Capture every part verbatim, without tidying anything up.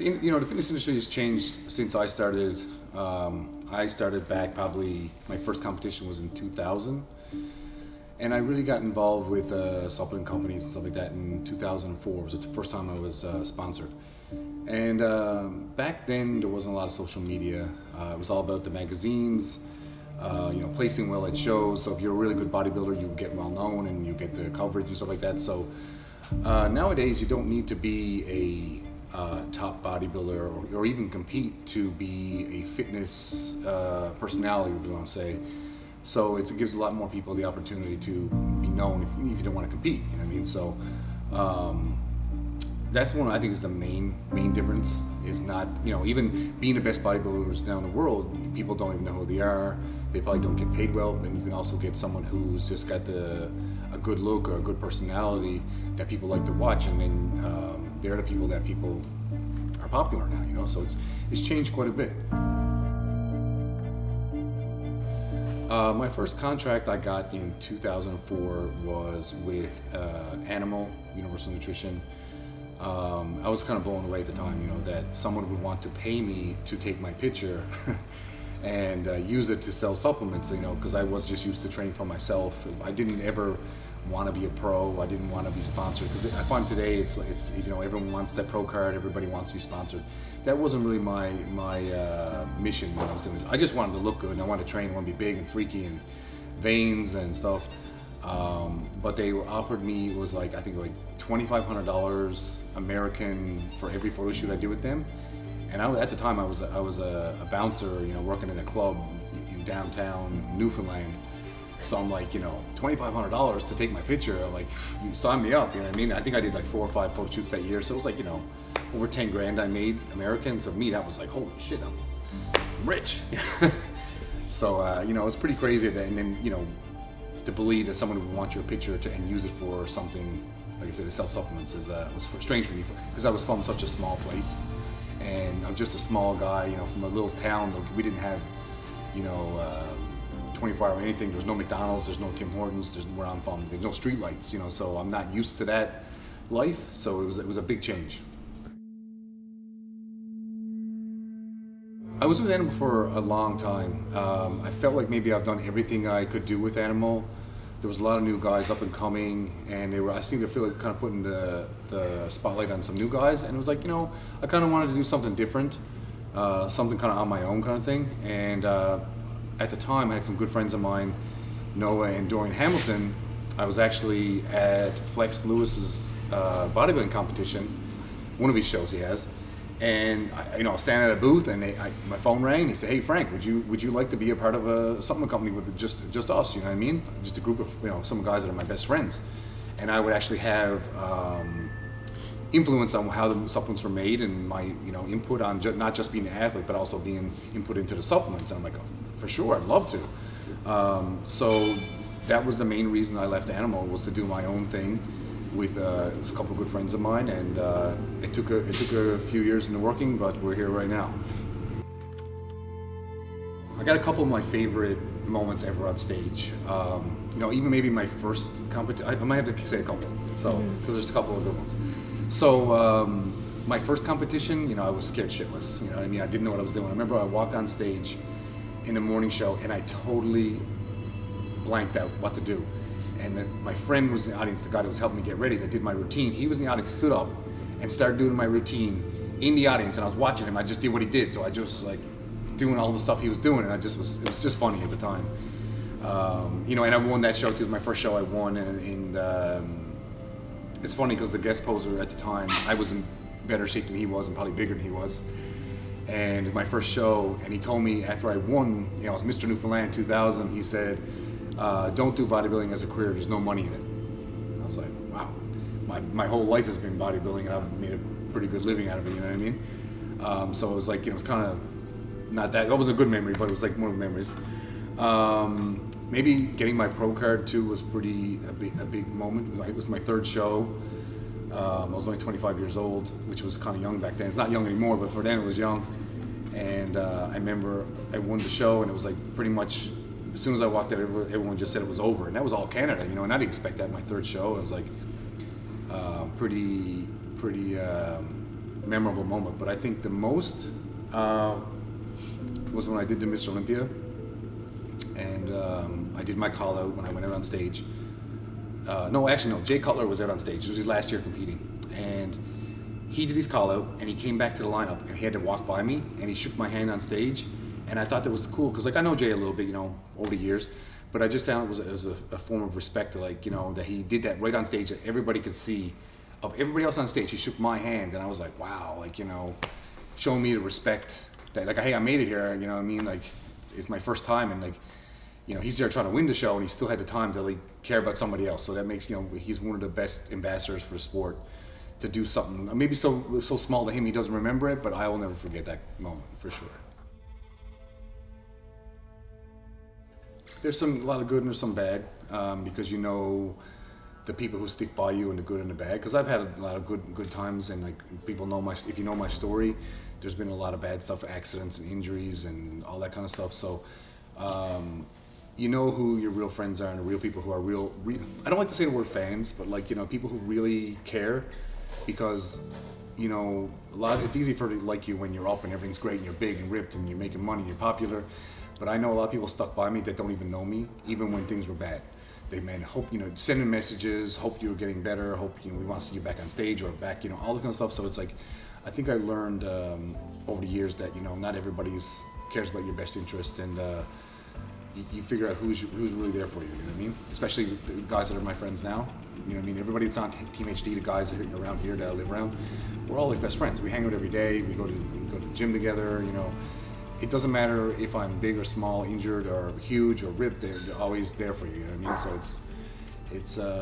the, you know, the fitness industry has changed since I started. Um, I started back probably, my first competition was in two thousand. And I really got involved with uh, supplement companies and stuff like that in two thousand four. It was the first time I was uh, sponsored. And uh, back then, there wasn't a lot of social media. Uh, it was all about the magazines, uh, you know, placing well at shows. So if you're a really good bodybuilder, you get well known and you get the coverage and stuff like that. So uh, nowadays, you don't need to be a uh, top bodybuilder or, or even compete to be a fitness uh, personality, if you want to say. So it's, it gives a lot more people the opportunity to be known if, if you don't want to compete, you know what I mean? So um, that's one I think is the main main difference, is not, you know, even being the best bodybuilders down the world, people don't even know who they are. They probably don't get paid well, and you can also get someone who's just got the a good look or a good personality that people like to watch, and then um, they're the people that people are popular now, you know? So it's, it's changed quite a bit. Uh, my first contract I got in two thousand four was with uh, Animal Universal Nutrition. Um, I was kind of blown away at the time, you know, that someone would want to pay me to take my picture and uh, use it to sell supplements, you know, because I was just used to training for myself. I didn't ever want to be a pro. I didn't want to be sponsored, because I find today it's, it's, you know, everyone wants that pro card. Everybody wants to be sponsored. That wasn't really my my uh, mission when I was doing this. I just wanted to look good, and I wanted to train, I want to be big and freaky and veins and stuff. Um, but they were offered me, it was like, I think like twenty-five hundred dollars American for every photo shoot I did with them. And I, at the time I was, I was a, a bouncer, you know, working in a club in downtown Newfoundland. So I'm like, you know, twenty-five hundred dollars to take my picture, I'm like, you sign me up, you know what I mean? I think I did like four or five photo shoots that year, so it was like, you know, over ten grand I made American. So me, that was like, holy shit, I'm rich. So, uh, you know, it was pretty crazy. That, and then, you know, to believe that someone would want your picture to, and use it for something, like I said, to sell supplements, is uh, was strange for me, because I was from such a small place, and I'm just a small guy, you know, from a little town. We didn't have, you know, uh, twenty-four hour anything. There's no McDonald's, there's no Tim Hortons, there's where I'm from, there's no street lights, you know, so I'm not used to that life. So it was, it was a big change. I was with Animal for a long time. Um, I felt like maybe I've done everything I could do with Animal. There was a lot of new guys up and coming, and they were, I seemed to feel like kind of putting the, the spotlight on some new guys, and it was like, you know, I kind of wanted to do something different, uh, something kind of on my own kind of thing. And uh, at the time I had some good friends of mine, Noah and Dorian Hamilton. I was actually at Flex Lewis's uh, bodybuilding competition, one of his shows he has. And I, you know, I was standing at a booth, and they, I, my phone rang. They said, "Hey, Frank, would you would you like to be a part of a supplement company with just just us? You know what I mean? Just a group of, you know, some guys that are my best friends, and I would actually have um, influence on how the supplements were made, and my, you know, input on ju not just being an athlete, but also being input into the supplements." And I'm like, oh, "For sure, I'd love to." Um, so that was the main reason I left Animal, was to do my own thing with uh, a couple of good friends of mine, and uh, it took a, it took a few years in the working, but we're here right now. I got a couple of my favorite moments ever on stage. Um, you know, even maybe my first competition. I might have to say a couple, so because there's a couple of good ones. So um, my first competition, you know, I was scared shitless. You know what I mean? I didn't know what I was doing. I remember I walked on stage in the morning show, and I totally blanked out what to do. And then my friend was in the audience, the guy that was helping me get ready, that did my routine. He was in the audience, stood up and started doing my routine in the audience, and I was watching him. I just did what he did, so I just was like doing all the stuff he was doing, and I just was, it was just funny at the time. Um, you know, and I won that show too. My first show I won, and, and um, it's funny because the guest poser at the time, I was in better shape than he was and probably bigger than he was. And it was my first show, and he told me after I won, you know, it was Mister Newfoundland two thousand, he said, Uh, don't do bodybuilding as a career, there's no money in it. And I was like, wow, my, my whole life has been bodybuilding, and I've made a pretty good living out of it, you know what I mean? Um, so it was like, you know, it was kind of, not that, that wasn't a good memory, but it was like one of the memories. Um, maybe getting my pro card too was pretty, a big, a big moment. It was my third show. Um, I was only twenty-five years old, which was kind of young back then. It's not young anymore, but for then it was young. And uh, I remember I won the show, and it was like pretty much, as soon as I walked out, everyone just said it was over, and that was all Canada, you know. And I didn't expect that in my third show. It was like uh, pretty, pretty um, memorable moment, but I think the most uh, was when I did the Mister Olympia, and um, I did my call out when I went out on stage. Uh, no, actually no, Jay Cutler was out on stage. It was his last year competing, and he did his call out, and he came back to the lineup, and he had to walk by me, and he shook my hand on stage, and I thought that was cool, because like I know Jay a little bit, you know, over the years, but I just found it was, it was a, a form of respect, to like, you know, that he did that right on stage, that everybody could see. Of everybody else on stage, he shook my hand, and I was like, wow, like, you know, showing me the respect that, like, hey, I made it here, you know what I mean? Like, it's my first time, and like, you know, he's there trying to win the show, and he still had the time to like care about somebody else. So that makes, you know, he's one of the best ambassadors for the sport. To do something, maybe so so small to him he doesn't remember it, but I will never forget that moment for sure. There's some a lot of good and there's some bad, um, because you know the people who stick by you and the good and the bad. Because I've had a lot of good good times, and like people know my if you know my story, there's been a lot of bad stuff, accidents and injuries and all that kind of stuff. So. Um, You know who your real friends are, and the real people who are real, real. I don't like to say the word fans, but like, you know, people who really care, because you know a lot. Of, it's easy for to like you when you're up and everything's great and you're big and ripped and you're making money and you're popular. But I know a lot of people stuck by me that don't even know me, even when things were bad. They man, hope you know, sending messages, hope you were getting better, hope you know, we want to see you back on stage or back, you know, all that kind of stuff. So it's like, I think I learned um, over the years that you know not everybody's cares about your best interest, and. Uh, You figure out who's who's really there for you. You know what I mean? Especially the guys that are my friends now. You know what I mean? Everybody that's on Team H D, the guys that are around here that I live around, we're all like best friends. We hang out every day. We go to we go to the gym together. You know, it doesn't matter if I'm big or small, injured or huge or ripped. They're always there for you. You know what I mean? So it's it's a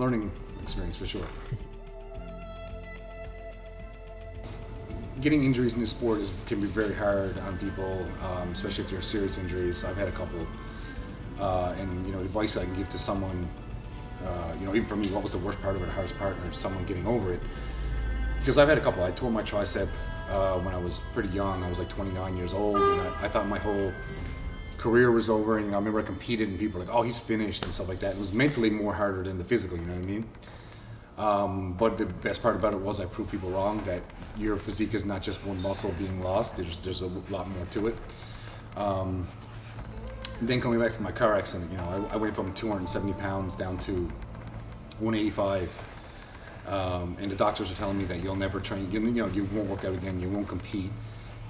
learning experience for sure. Getting injuries in this sport is, can be very hard on people, um, especially if they're serious injuries. I've had a couple, uh, and you know, advice that I can give to someone, uh, you know, even for me, what was the worst part of it, the hardest part, or someone getting over it? Because I've had a couple. I tore my tricep uh, when I was pretty young. I was like twenty-nine years old, and I, I thought my whole career was over. And I remember I competed, and people were like, "Oh, he's finished," and stuff like that. It was mentally more harder than the physical. You know what I mean? Um, but the best part about it was I proved people wrong that your physique is not just one muscle being lost, there's, there's a lot more to it. Um, then coming back from my car accident, you know, I, I went from two hundred seventy pounds down to one eighty-five, um, and the doctors are telling me that you'll never train, you, you know, you won't work out again, you won't compete,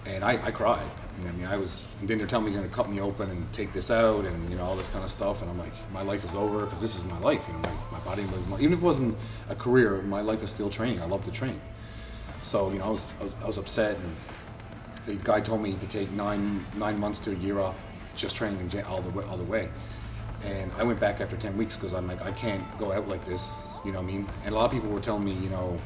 and I, I cried. You know, I mean, I was, and then they're telling me you're going to cut me open and take this out and, you know, all this kind of stuff. And I'm like, my life is over because this is my life. You know, my, my body was, my, even if it wasn't a career, my life is still training. I love to train. So, you know, I was, I was, I was upset. And the guy told me to take nine, nine months to a year off just training all the way, all the way. And I went back after ten weeks because I'm like, I can't go out like this. You know what I mean? And a lot of people were telling me, you know,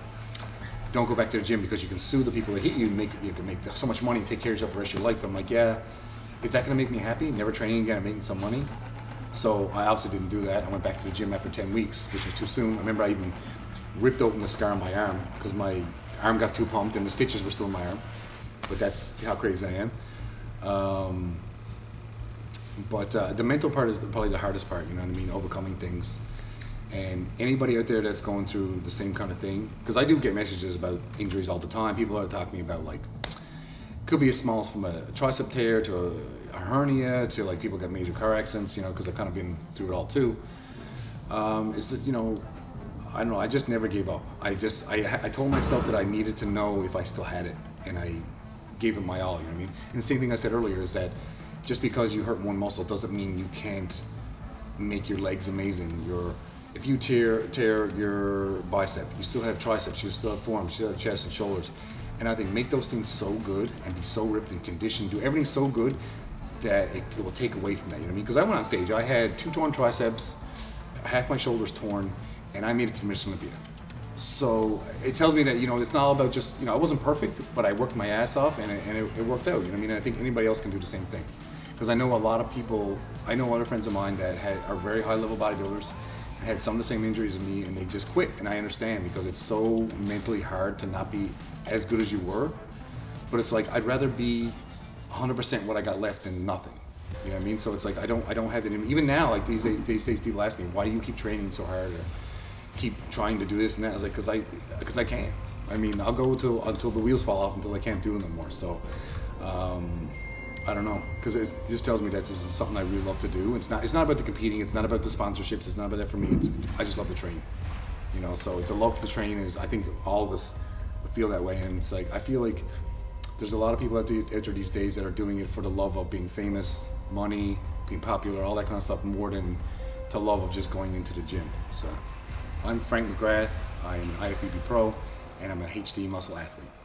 don't go back to the gym because you can sue the people that hit you and make, you have to make so much money and take care of yourself the rest of your life. I'm like, yeah, is that gonna make me happy? Never training again, I'm making some money. So I obviously didn't do that. I went back to the gym after ten weeks, which was too soon. I remember I even ripped open the scar on my arm because my arm got too pumped and the stitches were still in my arm. But that's how crazy I am. Um, but uh, the mental part is probably the hardest part, you know what I mean? Overcoming things. And anybody out there that's going through the same kind of thing, because I do get messages about injuries all the time. People are talking about like, could be as small as from a tricep tear to a, a hernia to like people got major car accidents, you know, because I've kind of been through it all too. Um, is that, you know, I don't know, I just never gave up. I just, I, I told myself that I needed to know if I still had it, and I gave it my all, you know what I mean? And the same thing I said earlier is that just because you hurt one muscle doesn't mean you can't make your legs amazing. You're, If you tear tear your bicep, you still have triceps, you still have forearms, you still have chest and shoulders. And I think make those things so good and be so ripped and conditioned, do everything so good that it will take away from that, you know what I mean? Because I went on stage, I had two torn triceps, half my shoulders torn, and I made it to Mister Olympia. So it tells me that, you know, it's not all about just, you know, I wasn't perfect, but I worked my ass off and it, and it, it worked out, you know what I mean? And I think anybody else can do the same thing. Because I know a lot of people, I know other friends of mine that had, are very high level bodybuilders, had some of the same injuries as me, and they just quit. And I understand, because it's so mentally hard to not be as good as you were. But it's like, I'd rather be one hundred percent what I got left than nothing. You know what I mean? So it's like, I don't I don't have it. Even now, like these days, these days people ask me, why do you keep training so hard or keep trying to do this and that? I was like, because I, because I can't. I mean, I'll go to until the wheels fall off, until I can't do it no more. So um, I don't know, because it just tells me that this is something I really love to do. It's not, it's not about the competing, it's not about the sponsorships, it's not about that for me. It's, I just love to train, you know. So the love for the train is, I think all of us feel that way, and it's like, I feel like there's a lot of people out there these days that are doing it for the love of being famous, money, being popular, all that kind of stuff, more than the love of just going into the gym. So I'm Frank McGrath, I'm I F B B Pro, and I'm an H D Muscle athlete.